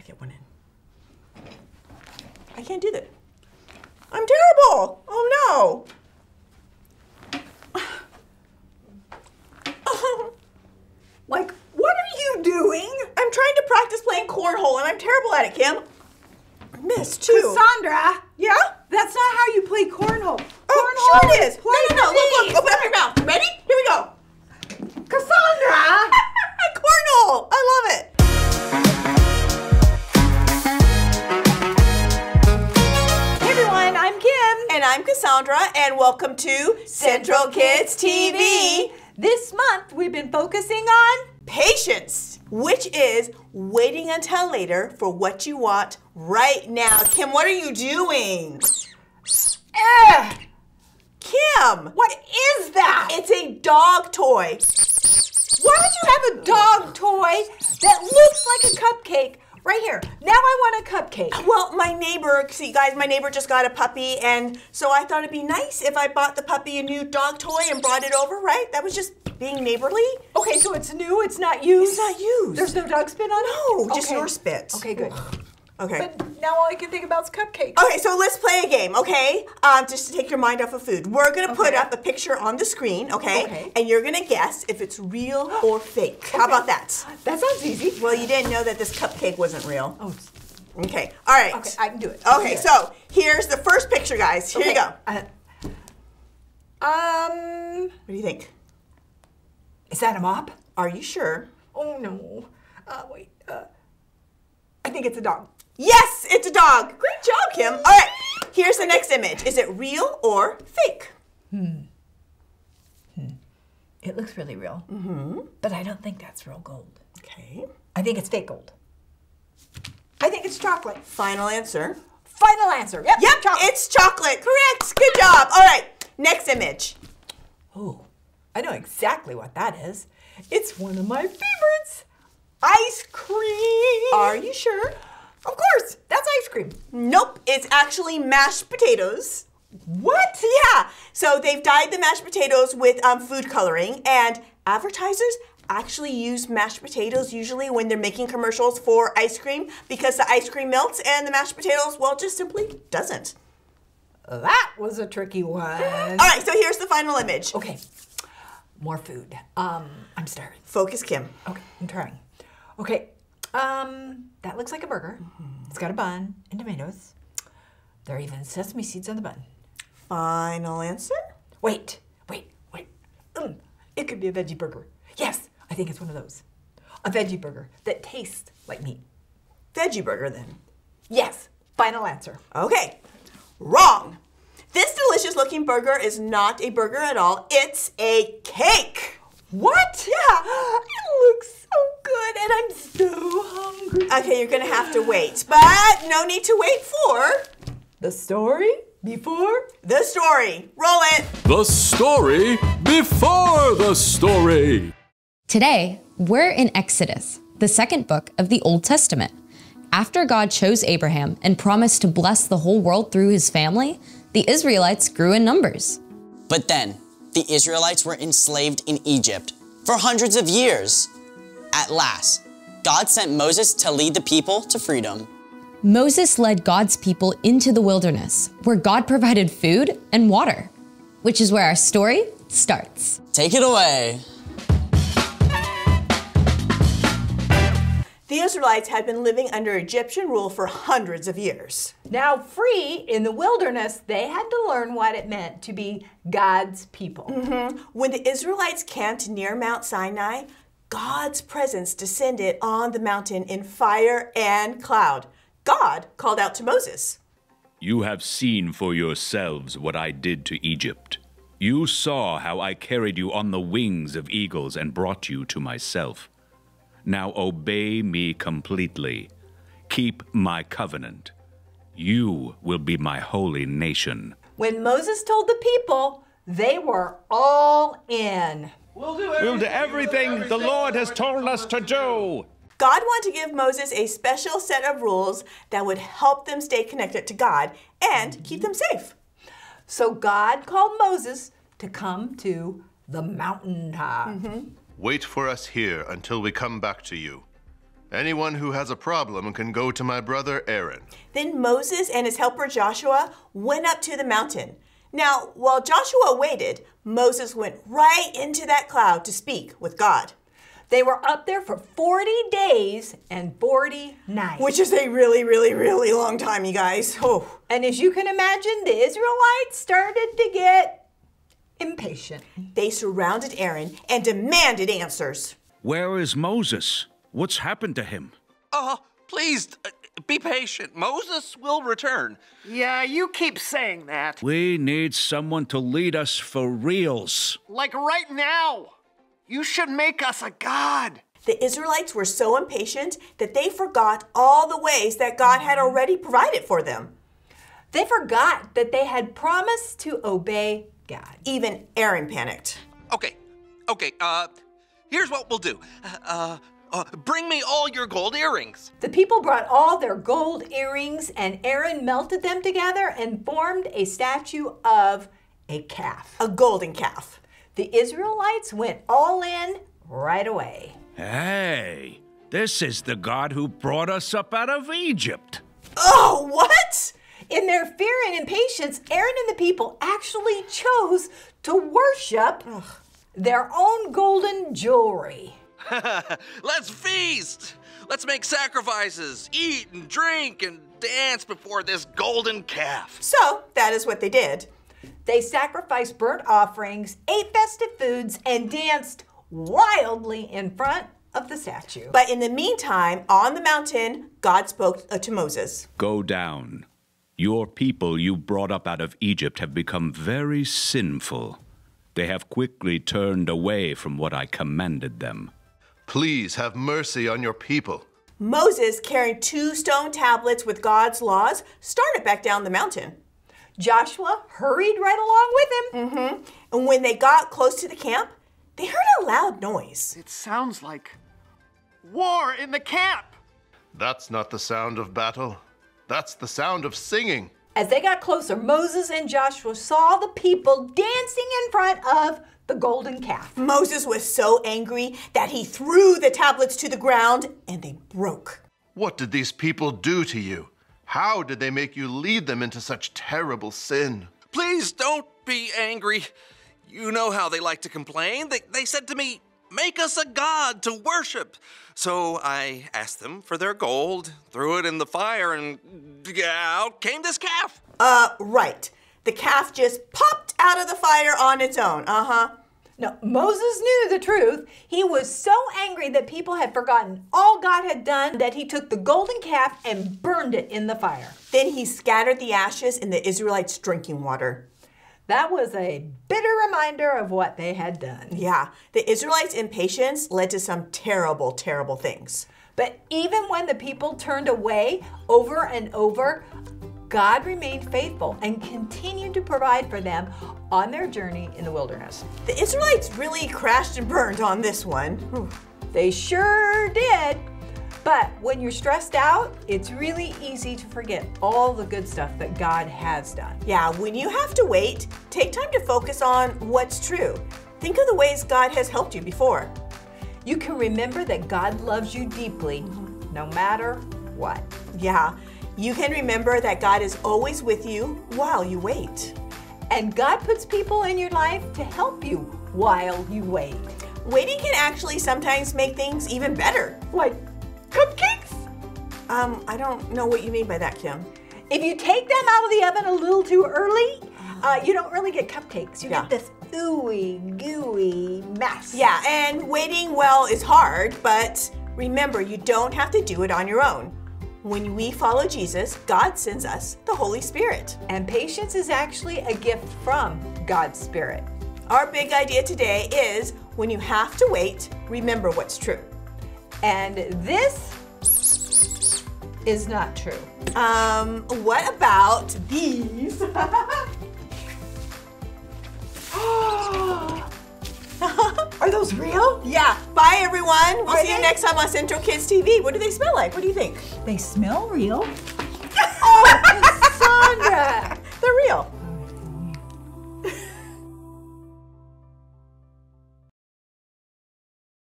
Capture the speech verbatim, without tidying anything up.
gotta get one in. I can't do that. I'm terrible. Oh no. Oh. Like, what are you doing? I'm trying to practice playing cornhole and I'm terrible at it, Kim. I missed two. Cassandra. Yeah? That's not how you play cornhole. Oh, cornhole sure it is. Play no, no, no. Look, look. Open up your mouth. Ready? Here we go. Cassandra. Cornhole. I love it. And I'm Cassandra, and welcome to Central Kids T V. This month, we've been focusing on patience, which is waiting until later for what you want right now. Kim, what are you doing? Ugh. Kim! What is that? It's a dog toy. Why would you have a dog toy that looks like a cupcake? Right here. Now I want a cupcake. Well, my neighbor, see guys, my neighbor just got a puppy, and so I thought it'd be nice if I bought the puppy a new dog toy and brought it over, right? That was just being neighborly. Okay, so it's new, it's not used? It's not used. There's no dog spit on it? No, okay. Just your spit. Okay, good. Okay. But now all I can think about is cupcakes. Okay, so let's play a game, okay? Um, just to take your mind off of food. We're going to okay. put up a picture on the screen, okay? okay. And you're going to guess if it's real or fake. Okay. How about that? That sounds easy. Well, you didn't know that this cupcake wasn't real. Oh. Okay, all right. Okay, I can do it. Okay, do so it. Here's the first picture, guys. Here okay. you go. Uh, um. What do you think? Is that a mop? Are you sure? Oh, no. Uh, wait. Uh, I think it's a dog. Yes, it's a dog. Great job, Kim. All right, here's the next image. Is it real or fake? Hmm. Hmm. It looks really real. Mm-hmm. But I don't think that's real gold. Okay. I think it's fake gold. I think it's chocolate. Final answer. Final answer. Yep. Yep. Chocolate. It's chocolate. Correct. Good job. All right. Next image. Oh, I know exactly what that is. It's one of my favorites. Ice cream. Are you sure? Of course, that's ice cream. Nope, it's actually mashed potatoes. What? Yeah, so they've dyed the mashed potatoes with um, food coloring, and advertisers actually use mashed potatoes usually when they're making commercials for ice cream because the ice cream melts and the mashed potatoes, well, just simply doesn't. That was a tricky one. All right, so here's the final image. Okay, more food. Um, I'm starving. Focus, Kim. Okay, I'm trying. Okay. Um, that looks like a burger. Mm-hmm. It's got a bun and tomatoes. There are even sesame seeds on the bun. Final answer? Wait, wait, wait. Mm, it could be a veggie burger. Yes, I think it's one of those. A veggie burger that tastes like meat. Veggie burger then? Yes, final answer. Okay, wrong. This delicious looking burger is not a burger at all. It's a cake. What? Yeah, it looks so good, and I'm so hungry. Okay, you're gonna have to wait, but no need to wait for the story before the story. Roll it. The story before the story. Today, we're in Exodus, the second book of the Old Testament. After God chose Abraham and promised to bless the whole world through his family, the Israelites grew in numbers. But then, the Israelites were enslaved in Egypt for hundreds of years. At last, God sent Moses to lead the people to freedom. Moses led God's people into the wilderness, where God provided food and water, which is where our story starts. Take it away. The Israelites had been living under Egyptian rule for hundreds of years. Now free in the wilderness, they had to learn what it meant to be God's people. Mm-hmm. When the Israelites camped near Mount Sinai, God's presence descended on the mountain in fire and cloud. God called out to Moses. You have seen for yourselves what I did to Egypt. You saw how I carried you on the wings of eagles and brought you to myself. Now obey me completely. Keep my covenant. You will be my holy nation. When Moses told the people, they were all in. We'll do everything, we'll do everything, everything the Lord has told us to do. God wanted to give Moses a special set of rules that would help them stay connected to God and keep them safe. So God called Moses to come to the mountaintop. Mm-hmm. Wait for us here until we come back to you. Anyone who has a problem can go to my brother Aaron. Then Moses and his helper Joshua went up to the mountain. Now, while Joshua waited, Moses went right into that cloud to speak with God. They were up there for forty days and forty nights. Which is a really, really, really long time, you guys. Oh. And as you can imagine, the Israelites started to get impatient. They surrounded Aaron and demanded answers. Where is Moses? What's happened to him? Oh, uh, please, uh, be patient. Moses will return. Yeah, you keep saying that. We need someone to lead us for reals. Like right now. You should make us a god. The Israelites were so impatient that they forgot all the ways that God had already provided for them. They forgot that they had promised to obey God. Even Aaron panicked. Okay, okay, uh, here's what we'll do. Uh, uh, bring me all your gold earrings. The people brought all their gold earrings, and Aaron melted them together and formed a statue of a calf. A golden calf. The Israelites went all in right away. Hey, this is the God who brought us up out of Egypt. Oh, what? In their fear and impatience, Aaron and the people actually chose to worship Ugh. their own golden jewelry. Let's feast! Let's make sacrifices, eat and drink and dance before this golden calf. So, that is what they did. They sacrificed burnt offerings, ate festive foods, and danced wildly in front of the statue. But in the meantime, on the mountain, God spoke to Moses. Go down. Your people you brought up out of Egypt have become very sinful. They have quickly turned away from what I commanded them. Please have mercy on your people. Moses, carrying two stone tablets with God's laws, started back down the mountain. Joshua hurried right along with him. Mm-hmm. And when they got close to the camp, they heard a loud noise. It sounds like war in the camp. That's not the sound of battle. That's the sound of singing. As they got closer, Moses and Joshua saw the people dancing in front of the golden calf. Moses was so angry that he threw the tablets to the ground and they broke. What did these people do to you? How did they make you lead them into such terrible sin? Please don't be angry. You know how they like to complain. They, they said to me, make us a god to worship. So I asked them for their gold, threw it in the fire, and out came this calf. Uh, right. The calf just popped out of the fire on its own. Uh-huh. Now, Moses knew the truth. He was so angry that people had forgotten all God had done that he took the golden calf and burned it in the fire. Then he scattered the ashes in the Israelites' drinking water. That was a bitter reminder of what they had done. Yeah, the Israelites' impatience led to some terrible, terrible things. But even when the people turned away over and over, God remained faithful and continued to provide for them on their journey in the wilderness. The Israelites really crashed and burned on this one. They sure did. But when you're stressed out, it's really easy to forget all the good stuff that God has done. Yeah, when you have to wait, take time to focus on what's true. Think of the ways God has helped you before. You can remember that God loves you deeply, no matter what. Yeah. You can remember that God is always with you while you wait. And God puts people in your life to help you while you wait. Waiting can actually sometimes make things even better. Like cupcakes? Um, I don't know what you mean by that, Kim. If you take them out of the oven a little too early, uh, you don't really get cupcakes. You yeah. get this ooey, gooey mess. Yeah, and waiting well is hard, but remember, you don't have to do it on your own. When we follow Jesus, God sends us the Holy Spirit. And patience is actually a gift from God's Spirit. Our big idea today is when you have to wait, remember what's true. And this is not true. Um, what about these? Are those real? Yeah. Bye, everyone. We'll Are see they? you next time on Central Kids T V. What do they smell like? What do you think? They smell real. Oh, Cassandra. They're real.